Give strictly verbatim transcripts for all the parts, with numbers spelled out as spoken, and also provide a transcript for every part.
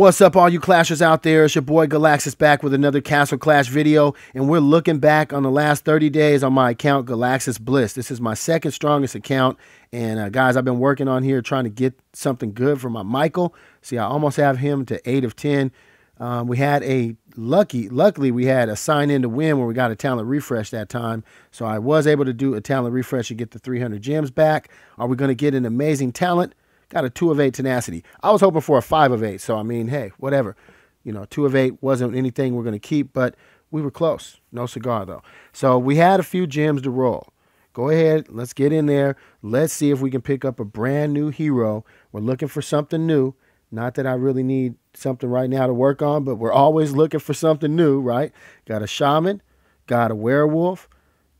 What's up, all you Clashers out there? It's your boy Galaxus back with another Castle Clash video, and we're looking back on the last thirty days on my account, Galaxus Bliss. This is my second strongest account, and uh, guys, I've been working on here trying to get something good for my Michael. See, I almost have him to eight of ten. Um, we had a lucky, luckily we had a sign in to win where we got a talent refresh that time. So I was able to do a talent refresh and get the three hundred gems back. Are we going to get an amazing talent? Got a two of eight tenacity. I was hoping for a five of eight. So I mean, hey, whatever, you know, two of eight wasn't anything we're going to keep, but we were close. No cigar though. So we had a few gems to roll. Go ahead. Let's get in there. Let's see if we can pick up a brand new hero. We're looking for something new. Not that I really need something right now to work on, but we're always looking for something new, right? Got a shaman, got a werewolf.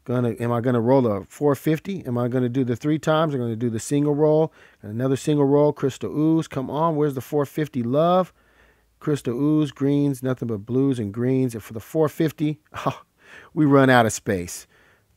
Gonna, am I going to roll a four fifty? Am I going to do the three times? I'm going to do the single roll, and another single roll, Crystal Ooze. Come on, where's the four fifty love? Crystal Ooze, greens, nothing but blues and greens. And for the four fifty, oh, we run out of space.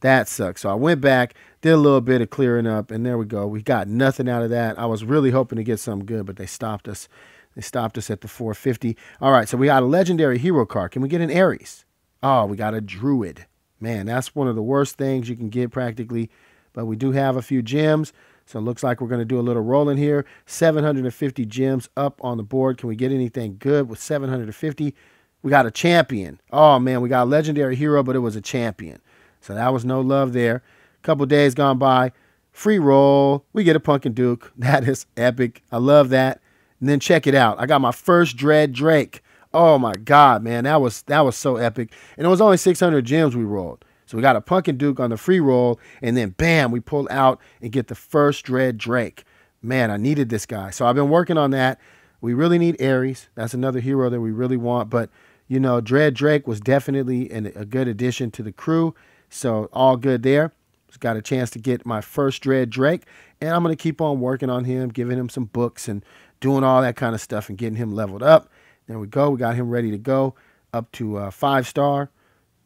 That sucks. So I went back, did a little bit of clearing up, and there we go. We got nothing out of that. I was really hoping to get something good, but they stopped us. They stopped us at the four fifty. All right, so we got a legendary hero card. Can we get an Ares? Oh, we got a druid. Man, that's one of the worst things you can get practically, but we do have a few gems, so it looks like we're going to do a little rolling here. seven hundred fifty gems up on the board. Can we get anything good with seven hundred fifty? We got a champion. Oh, man, we got a legendary hero, but it was a champion. So that was no love there. A couple days gone by, free roll. We get a Punkin Duke. That is epic. I love that. And then check it out. I got my first Dread Drake. Oh my God, man, that was that was so epic. And it was only six hundred gems we rolled. So we got a Punkin Duke on the free roll, and then bam, we pull out and get the first Dread Drake. Man, I needed this guy. So I've been working on that. We really need Ares. That's another hero that we really want. But you know, Dread Drake was definitely an, a good addition to the crew. So all good there. Just got a chance to get my first Dread Drake. And I'm going to keep on working on him, giving him some books and doing all that kind of stuff and getting him leveled up. There we go. We got him ready to go up to uh, five star.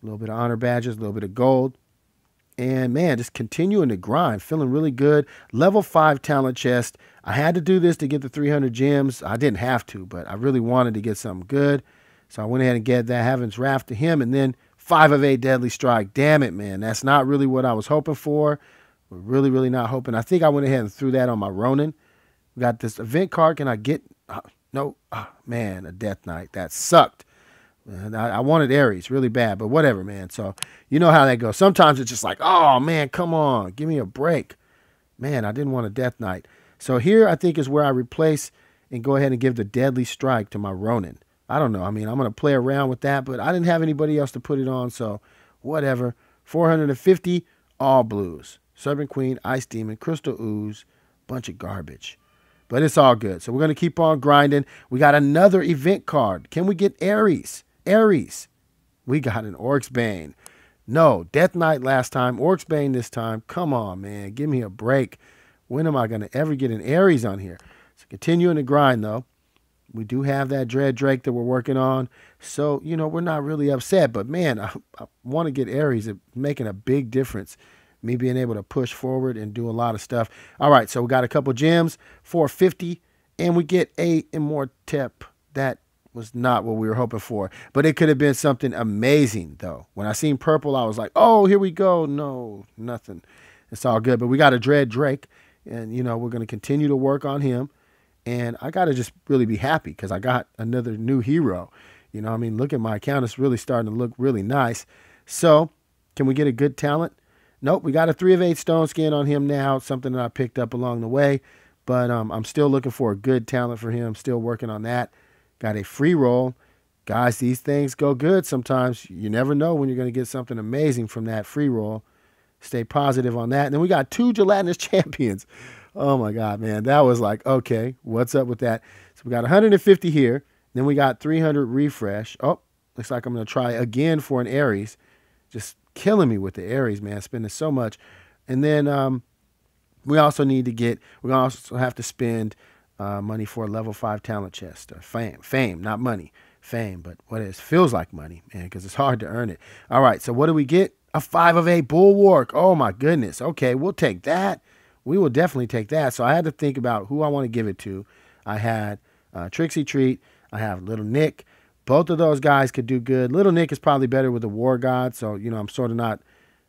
A little bit of honor badges, a little bit of gold. And man, just continuing to grind. Feeling really good. Level five talent chest. I had to do this to get the three hundred gems. I didn't have to, but I really wanted to get something good. So I went ahead and get that Heaven's Wrath to him. And then Five of eight deadly strike. Damn it, man. That's not really what I was hoping for. We're really, really not hoping. I think I went ahead and threw that on my Ronin. We got this event card. Can I get? Uh, no. Oh, man, a Death Knight. That sucked. And I, I wanted Ares really bad, but whatever, man. So you know how that goes. Sometimes it's just like, oh, man, come on. Give me a break. Man, I didn't want a Death Knight. So here I think is where I replace and go ahead and give the deadly strike to my Ronin. I don't know. I mean, I'm going to play around with that, but I didn't have anybody else to put it on, so whatever. four hundred fifty, all blues. Serpent Queen, Ice Demon, Crystal Ooze, bunch of garbage. But it's all good, so we're going to keep on grinding. We got another event card. Can we get Ares? Ares. We got an Orcs Bane. No, Death Knight last time, Orcs Bane this time. Come on, man. Give me a break. When am I going to ever get an Ares on here? So continuing to grind, though. We do have that Dread Drake that we're working on. So, you know, we're not really upset. But, man, I, I want to get Ares. It's making a big difference. Me being able to push forward and do a lot of stuff. All right, so we got a couple gems, four fifty, and we get a Immortep. That was not what we were hoping for. But it could have been something amazing, though. When I seen purple, I was like, oh, here we go. No, nothing. It's all good. But we got a Dread Drake, and, you know, we're going to continue to work on him. And I got to just really be happy because I got another new hero. You know, I mean, look at my account. It's really starting to look really nice. So can we get a good talent? Nope. We got a three of eight stone skin on him now. Something that I picked up along the way. But um, I'm still looking for a good talent for him. Still working on that. Got a free roll. Guys, these things go good sometimes. You never know when you're going to get something amazing from that free roll. Stay positive on that. And then we got two gelatinous champions. Oh, my God, man. That was like, okay, what's up with that? So we got one hundred fifty here. Then we got three hundred refresh. Oh, looks like I'm going to try again for an Ares. Just killing me with the Ares, man. Spending so much. And then um, we also need to get, we also have to spend uh, money for a level five talent chest. Or fame, fame, not money. Fame, but what it is, feels like money, man, because it's hard to earn it. All right, so what do we get? A five of eight bulwark. Oh, my goodness. Okay, we'll take that. We will definitely take that. So I had to think about who I want to give it to. I had uh, Trixie Treat. I have Little Nick. Both of those guys could do good. Little Nick is probably better with the War God, so you know I'm sort of not,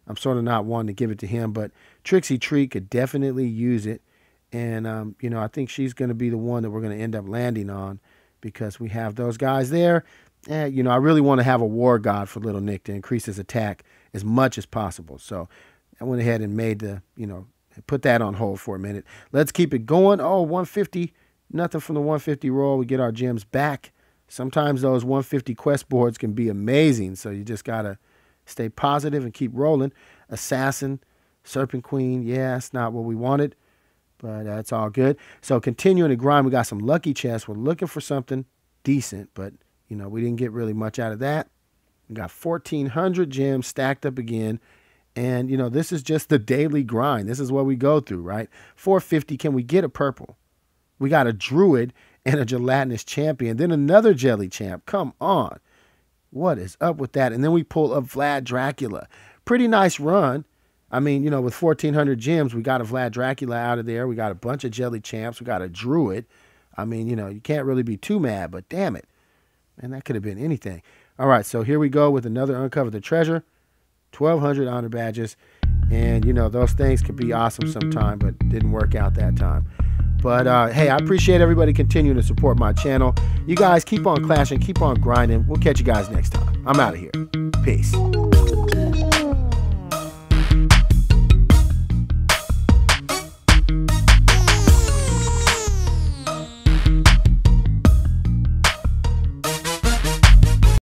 I'm sort of not wanting to give it to him. But Trixie Treat could definitely use it, and um, you know I think she's going to be the one that we're going to end up landing on because we have those guys there. Eh, you know I really want to have a War God for Little Nick to increase his attack as much as possible. So I went ahead and made the you know put that on hold for a minute. Let's keep it going. Oh, one fifty, nothing from the one fifty roll. We get our gems back. Sometimes those one fifty quest boards can be amazing, so you just got to stay positive and keep rolling. Assassin, Serpent Queen, yeah, that's not what we wanted, but that's all good. So continuing to grind, we got some lucky chests. We're looking for something decent, but, you know, we didn't get really much out of that. We got fourteen hundred gems stacked up again, and, you know, this is just the daily grind. This is what we go through, right? four fifty, can we get a purple? We got a druid and a gelatinous champion, then another jelly champ. Come on. What is up with that? And then we pull up Vlad Dracula. Pretty nice run. I mean, you know, with fourteen hundred gems, we got a Vlad Dracula out of there. We got a bunch of jelly champs. We got a druid. I mean, you know, you can't really be too mad, but damn it. Man, that could have been anything. All right, so here we go with another Uncover the Treasure. twelve hundred honor badges. And, you know, those things could be awesome sometime, but didn't work out that time. But, uh, hey, I appreciate everybody continuing to support my channel. You guys keep on clashing, keep on grinding. We'll catch you guys next time. I'm out of here. Peace.